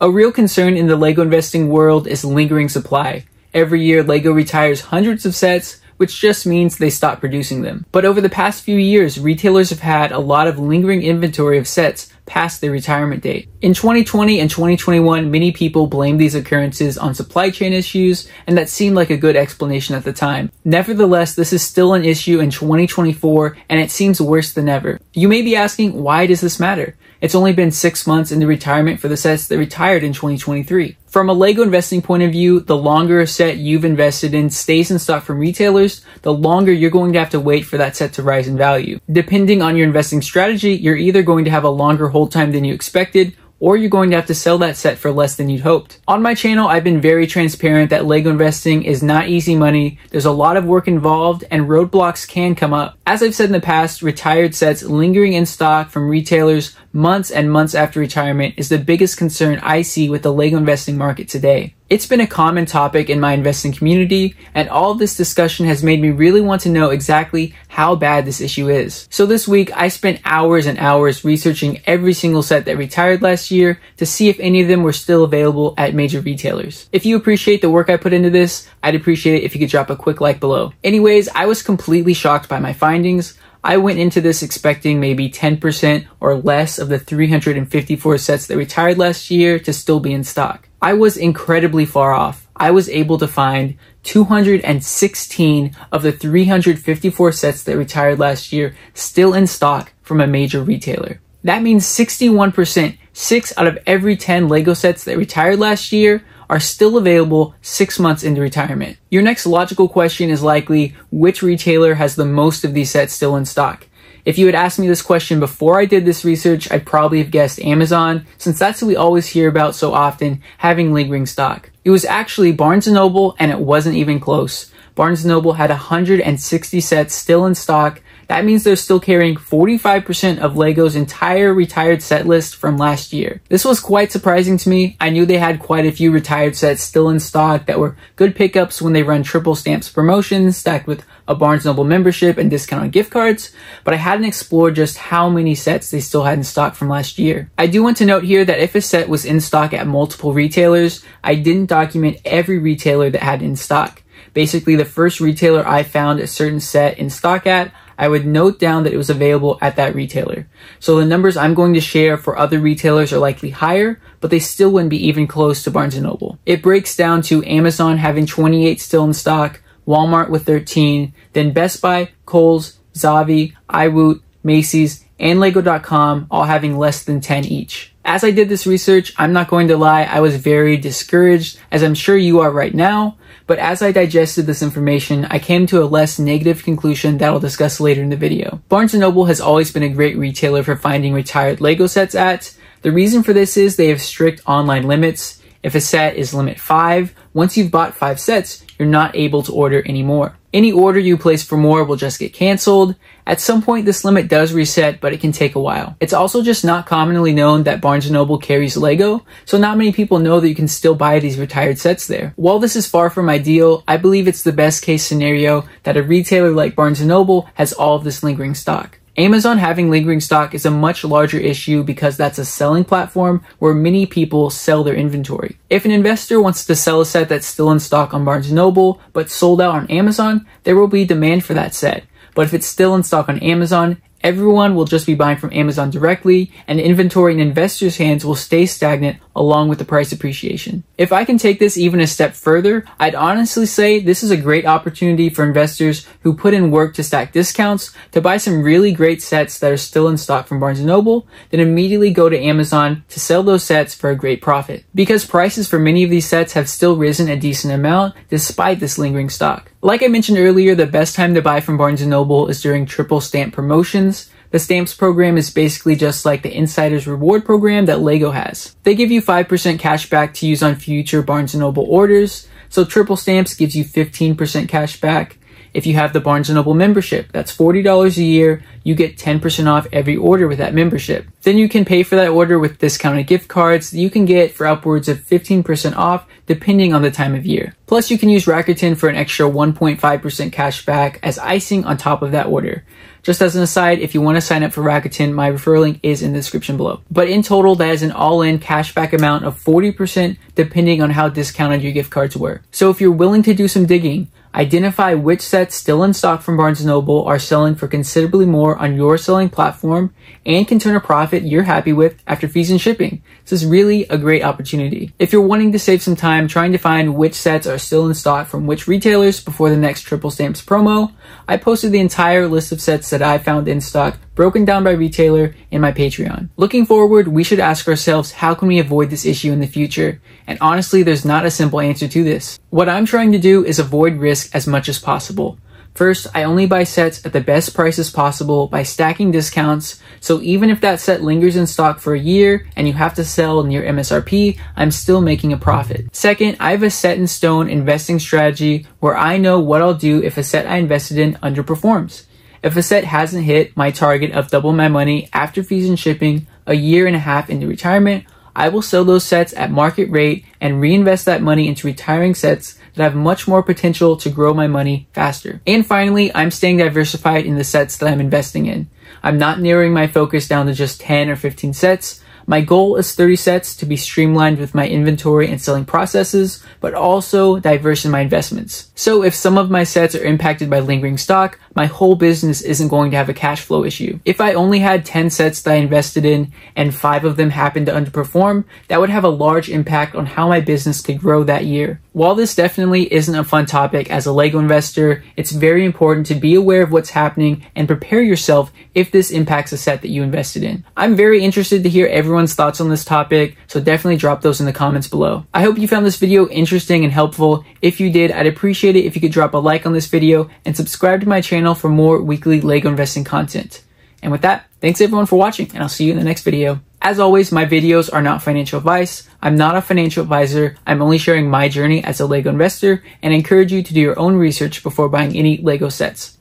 A real concern in the LEGO investing world is lingering supply. Every year, LEGO retires hundreds of sets, which just means they stop producing them. But over the past few years, retailers have had a lot of lingering inventory of sets past their retirement date. In 2020 and 2021, many people blamed these occurrences on supply chain issues, and that seemed like a good explanation at the time. Nevertheless, this is still an issue in 2024, and it seems worse than ever. You may be asking, why does this matter? It's only been 6 months into retirement for the sets that retired in 2023. From a LEGO investing point of view, the longer a set you've invested in stays in stock from retailers, the longer you're going to have to wait for that set to rise in value. Depending on your investing strategy, you're either going to have a longer hold time than you expected, or you're going to have to sell that set for less than you'd hoped. On my channel, I've been very transparent that LEGO investing is not easy money. There's a lot of work involved and roadblocks can come up. As I've said in the past, retired sets lingering in stock from retailers months and months after retirement is the biggest concern I see with the LEGO investing market today. It's been a common topic in my investing community, and all of this discussion has made me really want to know exactly how bad this issue is. So this week, I spent hours and hours researching every single set that retired last year to see if any of them were still available at major retailers. If you appreciate the work I put into this, I'd appreciate it if you could drop a quick like below. Anyways, I was completely shocked by my findings. I went into this expecting maybe 10% or less of the 354 sets that retired last year to still be in stock. I was incredibly far off. I was able to find 216 of the 354 sets that retired last year still in stock from a major retailer. That means 61%, 6 out of every 10 LEGO sets that retired last year are still available 6 months into retirement. Your next logical question is likely, which retailer has the most of these sets still in stock? If you had asked me this question before I did this research, I'd probably have guessed Amazon, since that's what we always hear about so often, having lingering stock. It was actually Barnes & Noble, and it wasn't even close. Barnes & Noble had 160 sets still in stock. That means they're still carrying 45% of LEGO's entire retired set list from last year. This was quite surprising to me. I knew they had quite a few retired sets still in stock that were good pickups when they run triple stamps promotions stacked with a Barnes & Noble membership and discounted gift cards, but I hadn't explored just how many sets they still had in stock from last year. I do want to note here that if a set was in stock at multiple retailers, I didn't document every retailer that had it in stock. Basically, the first retailer I found a certain set in stock at, I would note down that it was available at that retailer. So the numbers I'm going to share for other retailers are likely higher, but they still wouldn't be even close to Barnes & Noble. It breaks down to Amazon having 28 still in stock, Walmart with 13, then Best Buy, Kohl's, Zavvi, iWoot, Macy's, and LEGO.com all having less than 10 each. As I did this research, I'm not going to lie, I was very discouraged, as I'm sure you are right now, but as I digested this information, I came to a less negative conclusion that I'll discuss later in the video. Barnes & Noble has always been a great retailer for finding retired LEGO sets at. The reason for this is they have strict online limits. If a set is limit 5, once you've bought 5 sets, you're not able to order any more. Any order you place for more will just get canceled. At some point, this limit does reset, but it can take a while. It's also just not commonly known that Barnes & Noble carries LEGO, so not many people know that you can still buy these retired sets there. While this is far from ideal, I believe it's the best case scenario that a retailer like Barnes & Noble has all of this lingering stock. Amazon having lingering stock is a much larger issue because that's a selling platform where many people sell their inventory. If an investor wants to sell a set that's still in stock on Barnes & Noble but sold out on Amazon, there will be demand for that set. But if it's still in stock on Amazon, everyone will just be buying from Amazon directly, and inventory in investors' hands will stay stagnant along with the price appreciation. If I can take this even a step further, I'd honestly say this is a great opportunity for investors who put in work to stack discounts to buy some really great sets that are still in stock from Barnes & Noble, then immediately go to Amazon to sell those sets for a great profit. Because prices for many of these sets have still risen a decent amount despite this lingering stock. Like I mentioned earlier, the best time to buy from Barnes & Noble is during triple stamp promotions. The stamps program is basically just like the Insider's Reward program that LEGO has. They give you 5% cash back to use on future Barnes & Noble orders, so triple stamps gives you 15% cash back. If you have the Barnes & Noble membership, that's $40 a year, you get 10% off every order with that membership. Then you can pay for that order with discounted gift cards you can get for upwards of 15% off depending on the time of year. Plus, you can use Rakuten for an extra 1.5% cash back as icing on top of that order. Just as an aside, if you want to sign up for Rakuten, my referral link is in the description below. But in total, that is an all-in cashback amount of 40% depending on how discounted your gift cards were. So if you're willing to do some digging, identify which sets still in stock from Barnes & Noble are selling for considerably more on your selling platform and can turn a profit you're happy with after fees and shipping. This is really a great opportunity. If you're wanting to save some time trying to find which sets are still in stock from which retailers before the next Triple Stamps promo, I posted the entire list of sets that I found in stock, broken down by retailer, in my Patreon. Looking forward, we should ask ourselves, how can we avoid this issue in the future? And honestly, there's not a simple answer to this. What I'm trying to do is avoid risk as much as possible. First, I only buy sets at the best prices possible by stacking discounts, so even if that set lingers in stock for a year and you have to sell near MSRP, I'm still making a profit. Second, I have a set in stone investing strategy where I know what I'll do if a set I invested in underperforms. If a set hasn't hit my target of double my money after fees and shipping a year and a half into retirement, I will sell those sets at market rate and reinvest that money into retiring sets that have much more potential to grow my money faster. And finally, I'm staying diversified in the sets that I'm investing in. I'm not narrowing my focus down to just 10 or 15 sets. My goal is 30 sets to be streamlined with my inventory and selling processes, but also diverse in my investments. So if some of my sets are impacted by lingering stock, my whole business isn't going to have a cash flow issue. If I only had 10 sets that I invested in and 5 of them happened to underperform, that would have a large impact on how my business could grow that year. While this definitely isn't a fun topic as a LEGO investor, it's very important to be aware of what's happening and prepare yourself if this impacts a set that you invested in. I'm very interested to hear everyone's thoughts on this topic, so definitely drop those in the comments below. I hope you found this video interesting and helpful. If you did, I'd appreciate it if you could drop a like on this video and subscribe to my channel for more weekly LEGO investing content. And with that, thanks everyone for watching, and I'll see you in the next video. As always, my videos are not financial advice. I'm not a financial advisor. I'm only sharing my journey as a LEGO investor and encourage you to do your own research before buying any LEGO sets.